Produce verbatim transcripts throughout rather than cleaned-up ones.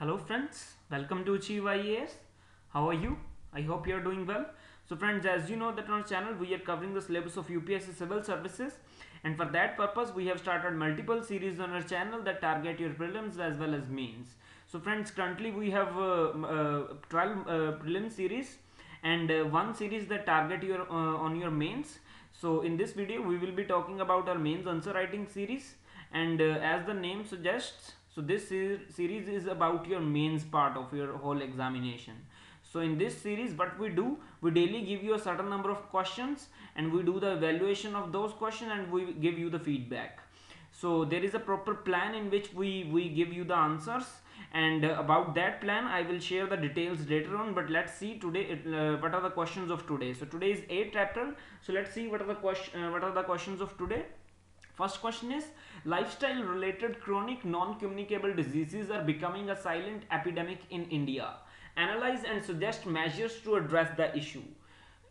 Hello friends, welcome to Achieve I A S. How are you? I hope you are doing well. So friends, as you know that on our channel we are covering the syllabus of U P S C Civil Services, and for that purpose we have started multiple series on our channel that target your prelims as well as mains. So friends, currently we have uh, uh, twelve uh, prelim series and uh, one series that target your uh, on your mains. So in this video we will be talking about our mains answer writing series, and uh, as the name suggests, so this series is about your mains part of your whole examination. So in this series what we do, we daily give you a certain number of questions and we do the evaluation of those questions and we give you the feedback. So there is a proper plan in which we, we give you the answers, and uh, about that plan I will share the details later on, but let's see today uh, what are the questions of today. So today is eighth April, so let's see what are the, question, uh, what are the questions of today. First question is, lifestyle related chronic non-communicable diseases are becoming a silent epidemic in India. Analyze and suggest measures to address the issue.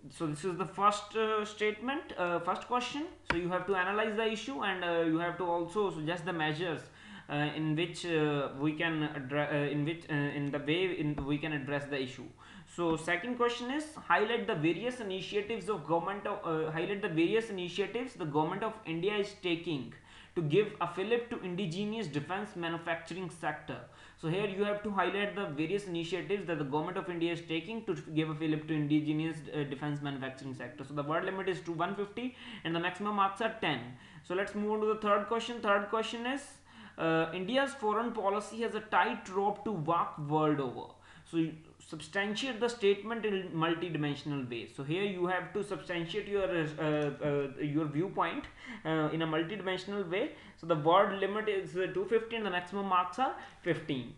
So this is the first uh, statement, uh, first question. So you have to analyze the issue and uh, you have to also suggest the measures uh, in which uh, we can address, uh, in which uh, in the way in we can address the issue. So second question is, highlight the various initiatives of government of, uh, highlight the various initiatives the government of India is taking to give a fillip to indigenous defense manufacturing sector. So here you have to highlight the various initiatives that the government of India is taking to give a fillip to indigenous uh, defense manufacturing sector. So the word limit is to one hundred fifty and the maximum marks are ten. So let's move on to the third question. Third question is, uh, India's foreign policy has a tight rope to walk world over. So you substantiate the statement in multi-dimensional way. So here you have to substantiate your uh, uh, your viewpoint uh, in a multi-dimensional way. So the word limit is uh, two hundred fifty and the maximum marks are fifteen.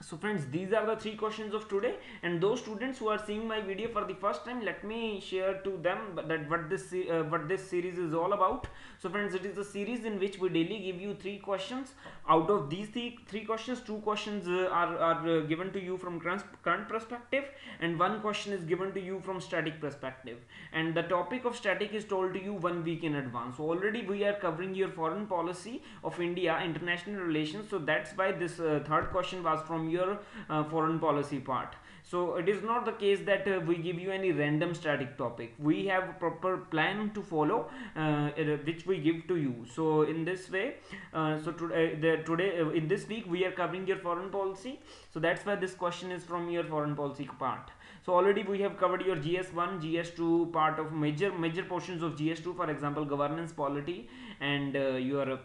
So friends, these are the three questions of today, and those students who are seeing my video for the first time, let me share to them that what this uh, what this series is all about. So friends, it is a series in which we daily give you three questions. Out of these three, three questions, two questions uh, are, are uh, given to you from current perspective and one question is given to you from static perspective, and the topic of static is told to you one week in advance. So already we are covering your foreign policy of India, international relations, so that's why this uh, third question was from your uh, foreign policy part. So it is not the case that uh, we give you any random static topic. We have a proper plan to follow uh, which we give to you. So in this way uh, so to, uh, the, today uh, in this week we are covering your foreign policy, so that's why this question is from your foreign policy part. So already we have covered your G S one G S two part of major major portions of G S two, for example governance, polity, and uh, your uh,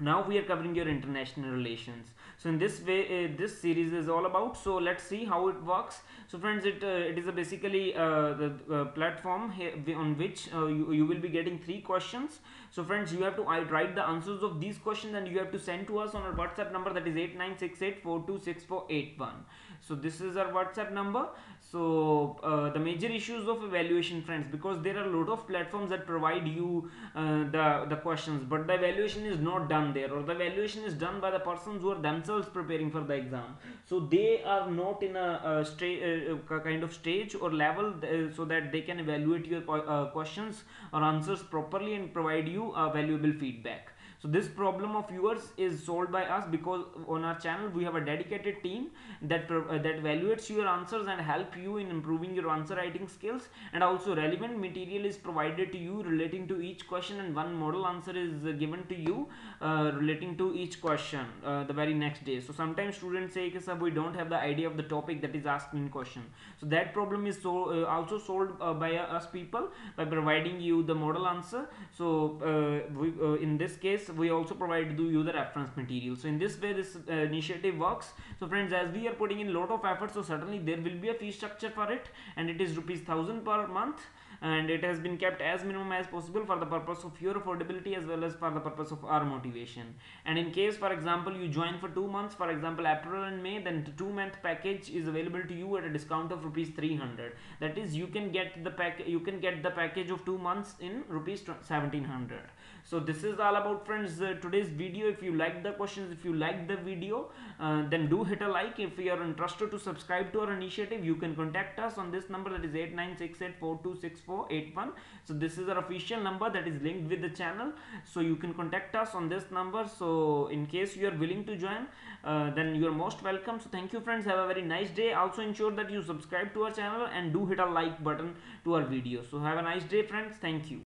now we are covering your international relations. So in this way uh, this series is all about. So let's see how it works. So friends, it uh, it is a basically uh, the uh, platform here on which uh, you, you will be getting three questions. So friends, you have to write the answers of these questions and you have to send to us on our WhatsApp number, that is eight nine six eight four two six four eight one. So this is our WhatsApp number. So uh, the major issues of evaluation, friends, because there are a lot of platforms that provide you uh, the, the questions, but the evaluation is not done there, or the evaluation is done by the persons who are themselves preparing for the exam. So they are not in a, a, a kind of stage or level uh, so that they can evaluate your uh, questions or answers properly and provide you a valuable feedback. So this problem of yours is solved by us, because on our channel we have a dedicated team that uh, that evaluates your answers and help you in improving your answer writing skills, and also relevant material is provided to you relating to each question, and one model answer is uh, given to you uh, relating to each question uh, the very next day. So sometimes students say that we don't have the idea of the topic that is asked in question. So that problem is so uh, also solved uh, by uh, us people by providing you the model answer. So uh, we, uh, in this case we also provide you the reference material. So in this way this uh, initiative works. So friends, as we are putting in lot of effort, so certainly there will be a fee structure for it, and it is rupees thousand per month, and it has been kept as minimum as possible for the purpose of your affordability as well as for the purpose of our motivation. And in case, for example, you join for two months, for example April and May, then the two month package is available to you at a discount of rupees three hundred. That is, you can get the pack you can get the package of two months in rupees seventeen hundred. So this is all about, friends, uh, today's video. If you like the questions, if you like the video, uh, then do hit a like. If you are interested to subscribe to our initiative, you can contact us on this number, that is eight nine six eight four two six four eight one. So this is our official number that is linked with the channel, so you can contact us on this number. So in case you are willing to join, uh, then you are most welcome. So thank you, friends. Have a very nice day. Also ensure that you subscribe to our channel and do hit a like button to our video. So have a nice day, friends. Thank you.